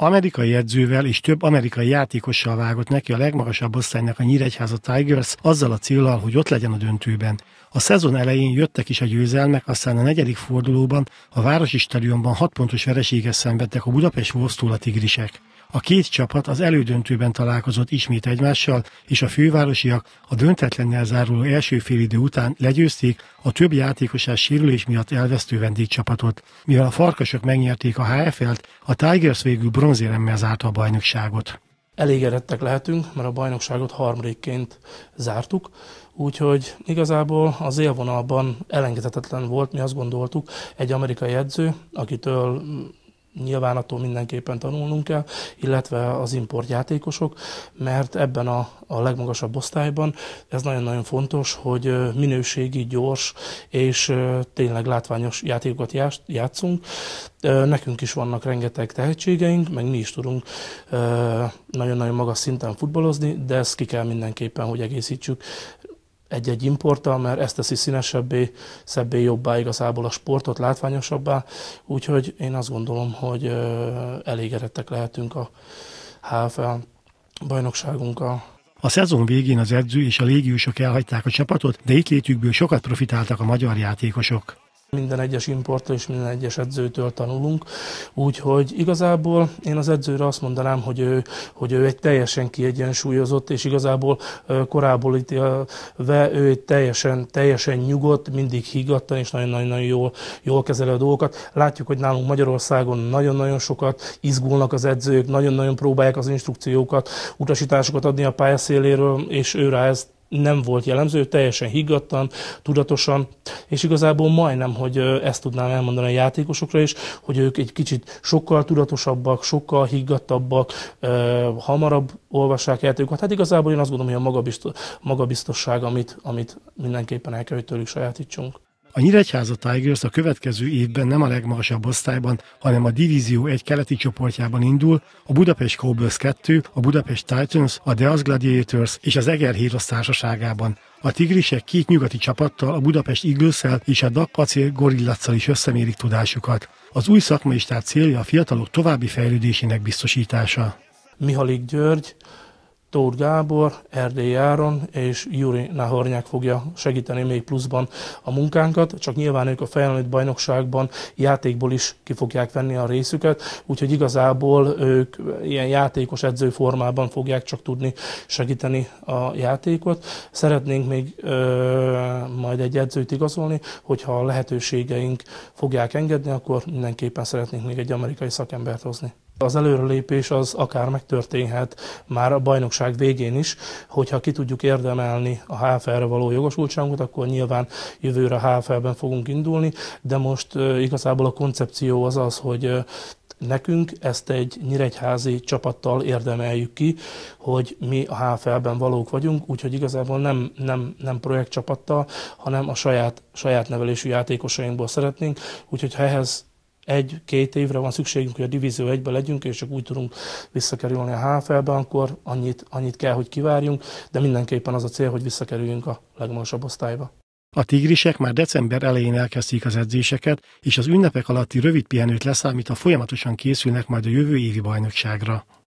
amerikai edzővel és több amerikai játékossal vágott neki a legmagasabb osztálynak a Nyíregyháza Tigers azzal a céllal, hogy ott legyen a döntőben. A szezon elején jöttek is a győzelmek, aztán a negyedik fordulóban a Városi Stadionban 6 pontos vereséget szenvedtek a Budapest Vosztólati Tigrisek. A két csapat az elődöntőben találkozott ismét egymással, és a fővárosiak a döntetlennel záruló első félidő után legyőzték a több játékosás sérülés miatt elvesztő vendégcsapatot. Mivel a Farkasok megnyerték a HFL-t, a Tigers végül bronzéremmel zárta a bajnokságot. Elégedettek lehetünk, mert a bajnokságot harmadikként zártuk, úgyhogy igazából az élvonalban elengedhetetlen volt, mi azt gondoltuk, egy amerikai edző, akitől nyilván attól mindenképpen tanulnunk kell, illetve az importjátékosok, mert ebben a legmagasabb osztályban ez nagyon-nagyon fontos, hogy minőségi, gyors és tényleg látványos játékokat játszunk. Nekünk is vannak rengeteg tehetségeink, meg mi is tudunk nagyon-nagyon magas szinten futballozni, de ezt ki kell mindenképpen, hogy egészítsük egy-egy importtal, mert ezt teszi színesebbé, szebbé, jobbá igazából a sportot, látványosabbá, úgyhogy én azt gondolom, hogy elégedettek lehetünk a HFL bajnokságunkkal. A szezon végén az edző és a légiósok elhagyták a csapatot, de itt létükből sokat profitáltak a magyar játékosok. Minden egyes importtól és minden egyes edzőtől tanulunk, úgyhogy igazából én az edzőre azt mondanám, hogy ő egy teljesen kiegyensúlyozott, és igazából korából ítélve ő egy teljesen nyugodt, mindig higgadtan és nagyon-nagyon jól kezelő a dolgokat. Látjuk, hogy nálunk Magyarországon nagyon-nagyon sokat izgulnak az edzők, nagyon-nagyon próbálják az instrukciókat, utasításokat adni a pályaszéléről, és ő rá ezt nem volt jellemző, teljesen higgadtan, tudatosan, és igazából majdnem, hogy ezt tudnám elmondani a játékosokra is, hogy ők egy kicsit sokkal tudatosabbak, sokkal higgadtabbak, hamarabb olvassák játékokat. Hát igazából én azt gondolom, hogy a magabiztosság, amit mindenképpen el kell, hogy tőlük sajátítsunk. A Nyíregyháza Tigers a következő évben nem a legmagasabb osztályban, hanem a Divízió 1 keleti csoportjában indul, a Budapest Cobblers 2, a Budapest Titans, a Deus Gladiators és az Eger Híros társaságában. A Tigrisek két nyugati csapattal, a Budapest Eagles-szel és a Dappacé Gorillatszal is összemérik tudásukat. Az új szakmai stáb célja a fiatalok további fejlődésének biztosítása. Mihalik György, Tóth Gábor, Erdély Áron és Yuri Nahornyák fogja segíteni még pluszban a munkánkat, csak nyilván ők a felnőtt bajnokságban játékból is ki fogják venni a részüket, úgyhogy igazából ők ilyen játékos edző formában fogják csak tudni segíteni a játékot. Szeretnénk még majd egy edzőt igazolni, hogyha a lehetőségeink fogják engedni, akkor mindenképpen szeretnénk még egy amerikai szakembert hozni. Az előrelépés az akár megtörténhet már a bajnokság végén is, hogyha ki tudjuk érdemelni a HFL-re való jogosultságunkat, akkor nyilván jövőre a HFL-ben fogunk indulni, de most igazából a koncepció az az, hogy nekünk ezt egy nyíregyházi csapattal érdemeljük ki, hogy mi a HFL-ben valók vagyunk, úgyhogy igazából nem projektcsapattal, hanem a saját nevelésű játékosainkból szeretnénk, úgyhogy ha ehhez egy-két évre van szükségünk, hogy a Divízió 1-ben legyünk, és csak úgy tudunk visszakerülni a HFL-be, akkor annyit kell, hogy kivárjunk, de mindenképpen az a cél, hogy visszakerüljünk a legmagasabb osztályba. A Tigrisek már december elején elkezdték az edzéseket, és az ünnepek alatti rövid pihenőt leszámítva folyamatosan készülnek majd a jövő évi bajnokságra.